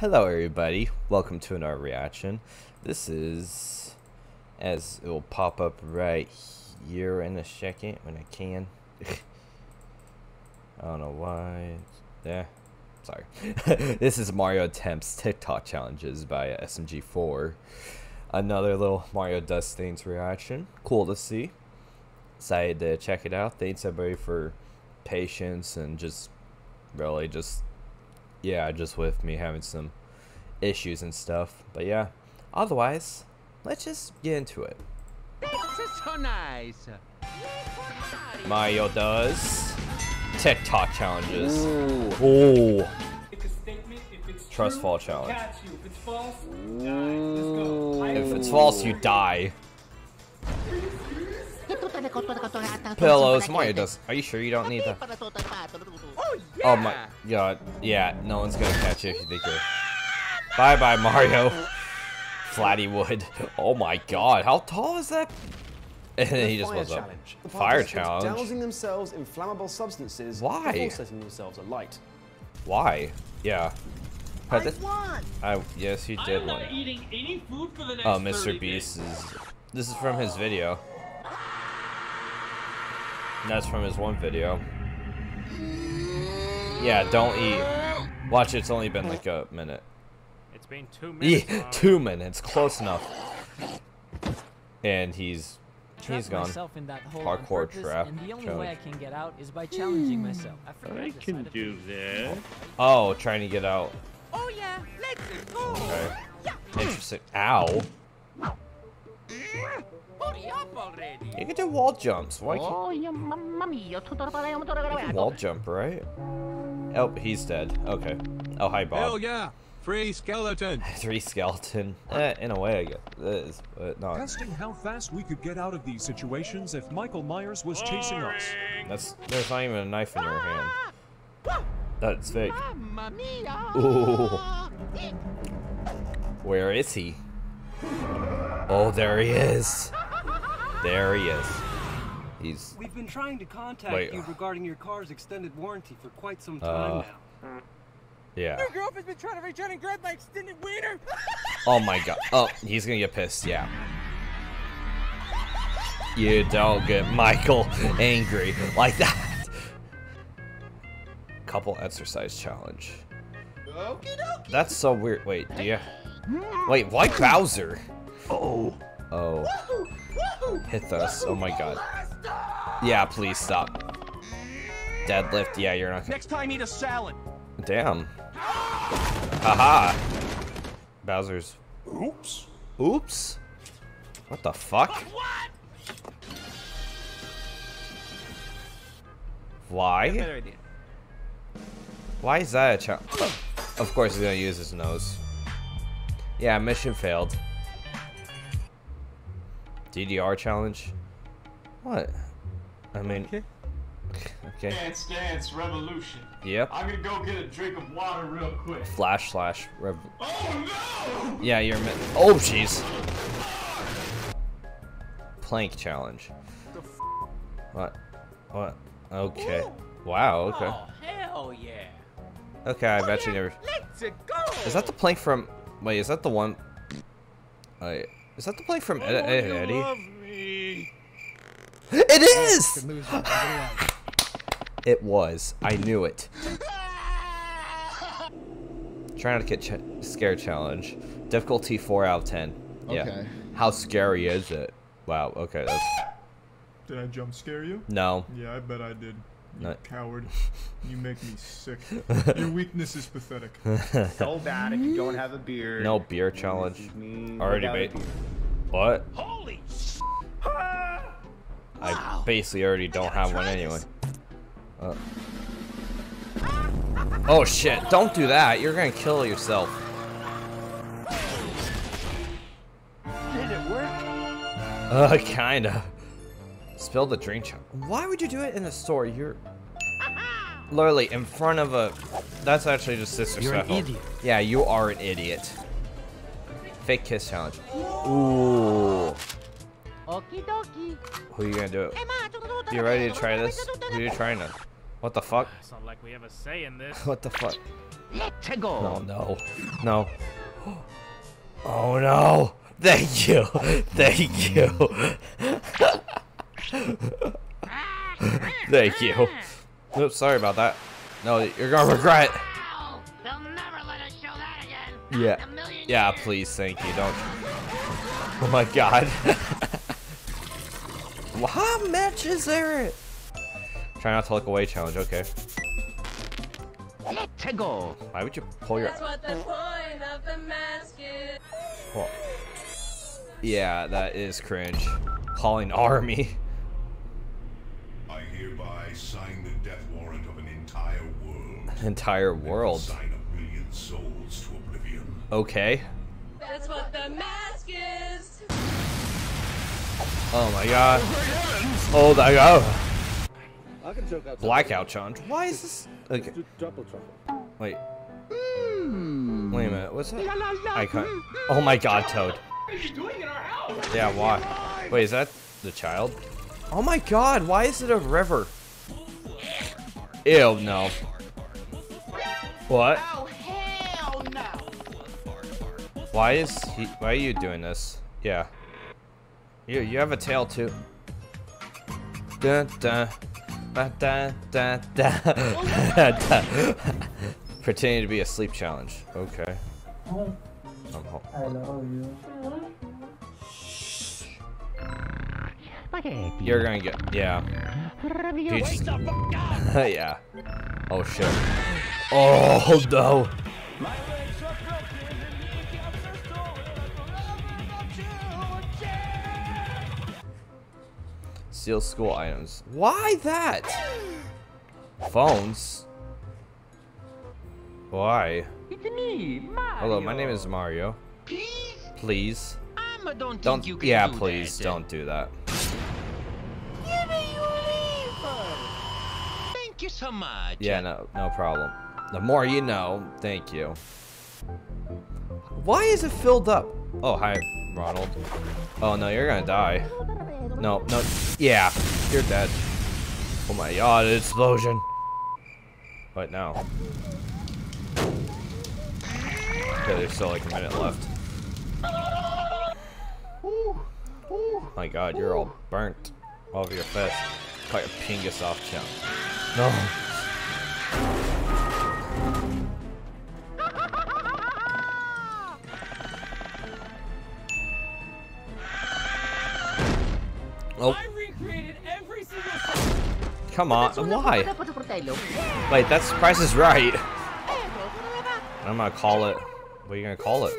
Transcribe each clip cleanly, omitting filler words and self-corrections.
Hello everybody, welcome to another reaction. This is, as it will pop up right here in a second when I can. I don't know why. Yeah, sorry. This is Mario Attempts TikTok Challenges by SMG4. Another little Mario Dust Stains reaction. Cool to see. Decided to check it out. Thanks everybody for patience and just really just just with me having some issues and stuff, but yeah, otherwise let's just get into it. This is so nice. Mario does TikTok challenges. Ooh. Ooh. If it's statement, if it's trust true, fall challenge. Catch you. If it's false, die. Let's go. If it's false, you die. Pillows, Mario does. Are you sure you don't need that? Oh, yeah. Oh my god, yeah, no one's gonna catch you if you think you're... Bye bye, Mario. Flatty wood. Oh my god, how tall is that? And then he just was up. Fire challenge. Dousing themselves in flammable substances. Why? Before setting themselves alight. Why? Yeah. Yes, you did one. Oh, Mr. Beast is. This is from his video. That's from his one video. Yeah, don't eat. Watch, it's only been like a minute. It's been 2 minutes. Yeah, 2 minutes, close enough. And he's gone. Parkour trap. And the only way I can get out is by challenging myself. I can do this. Oh, trying to get out. Oh yeah, let's go. Okay. Interesting. Ow. You can do wall jumps. Why can't... You can wall jump, right? Oh, he's dead. Okay. Oh, hi, Bob. Oh yeah, free skeleton. Free skeleton. In a way, I guess. This, but not. Testing how fast we could get out of these situations if Michael Myers was chasing us. There's not even a knife in your hand. That's fake. Ooh. Where is he? Oh, there he is. There he is. He's. We've been trying to contact you regarding your car's extended warranty for quite some time now. Yeah. Your girlfriend's been trying to reach out and grab my extended wiener. Oh my god. Oh, he's gonna get pissed. Yeah. You don't get Michael angry like that. Couple exercise challenge. Okey-dokey. That's so weird. Wait, do you? Wait, why Bowser? Oh. Oh. Woohoo! Woohoo! Hit us. Woohoo! Oh my god. Yeah, please stop. Deadlift. Yeah, you're not gonna... Next time, eat a salad. Damn. Haha. Bowser's. Oops. Oops? What the fuck? What? Why? Why is that a challenge? Of course he's gonna use his nose. Yeah, mission failed. DDR challenge? What? I mean... Okay. Okay. Dance, dance, revolution. Yep. I'm gonna go get a drink of water real quick. Flash, slash, rev... Oh no! Yeah, you're... Oh, jeez. Plank challenge. The f what? What? Okay. Ooh. Wow, okay. Oh, hell yeah. Okay, I bet you never... Let's go! Is that the plank from... Wait, is that the one... Wait... Is that the play from Eddie? It is! It was. I knew it. Try not to get scared challenge. Difficulty 4 out of 10. Yeah. Okay. How scary is it? Wow, okay. That's... Did I jump scare you? No. Yeah, I bet I did. You coward. You make me sick. Your weakness is pathetic. So bad if you don't have a beer. No beer challenge. Already made. What? Holy s***. I basically already don't have one anyway. Oh shit, don't do that. You're gonna kill yourself. Did it work? Kinda. Spill the drink challenge. Why would you do it in a store? You're literally in front of a... That's actually just sister stuff. You're an idiot. Yeah, you are an idiot. Fake kiss challenge. Ooh. Okie dokie. Who are you gonna do it? You ready to try this? Who are you trying to? What the fuck? It's not like we ever say in this. What the fuck? Let's go. Oh no. No. Oh no. Thank you. Thank you. Thank you. Oops, sorry about that. No, you're gonna regret. They'll never let us show that again. Yeah. Yeah, please, thank you. Don't. Oh my god. How much is there? Try not to look away challenge, okay. Let's go. Why would you pull your... That's what the point of the mask is. Well, yeah, that is cringe. Calling army. I hereby sign the death warrant of an entire world. Entire world. Sign of million souls to oblivion. Okay. That's what the mask is. Oh my god. Oh my god. Blackout challenge. Why is this? Okay. Wait. Wait a minute. What's that? Icon. Oh my god, Toad. Yeah, why? Wait, is that the child? Oh my god, why is it a river? Ew, no. What? Why is he? Why are you doing this? Yeah. You have a tail too. Dun dun. Da, da, da, da. Da. Pretending to be a sleep challenge. Okay. I love you. You're gonna get. Yeah. You just... yeah. Oh shit. Oh no. Steal school items. Why that? Phones? Why? It's me, Mario. Hello, my name is Mario. Please? Please? Don't you can yeah, do please that. Don't do that. Give me your lever. Thank you so much. Yeah, no problem. The more you know, thank you. Why is it filled up? Oh, hi, Ronald. Oh no, you're gonna die. No, no, yeah, you're dead. Oh my god, it's explosion. But now. Okay, there's still like a minute left. Oh my god, you're all burnt all over your face. Cut your pingus off, challenge. No. Oh. I recreated every single time. Come on, why? Wait, that's Price is Right. I'm gonna call it. What are you gonna call it?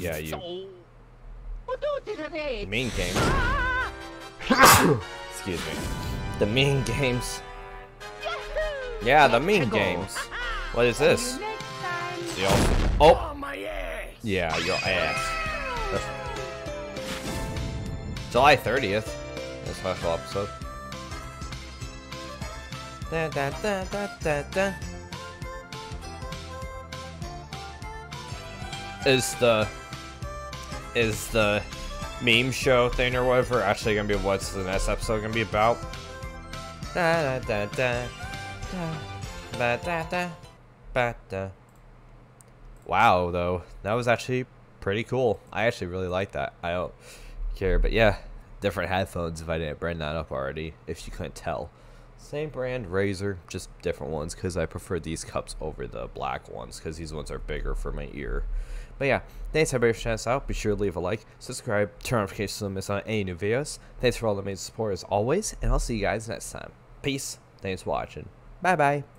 Yeah, you. Mean Games. Excuse me. The Mean Games. Yeah, the Mean Games. What is this? Yo. Oh. Yeah, your ass. July 30th. This special episode. Da, da, da, da, da, da. Is the meme show thing or whatever actually gonna be what's the next episode gonna be about? Da, da, da, da, da, da, da, da, da. Wow, though, that was actually pretty cool. I actually really like that. I don't care, but yeah, different headphones if I didn't bring that up already, if you couldn't tell. Same brand, Razer, just different ones because I prefer these cups over the black ones because these ones are bigger for my ear. But yeah, thanks everybody for checking us out. Be sure to leave a like, subscribe, turn on notifications so you don't miss on any new videos. Thanks for all the amazing support as always, and I'll see you guys next time. Peace, thanks for watching, bye bye.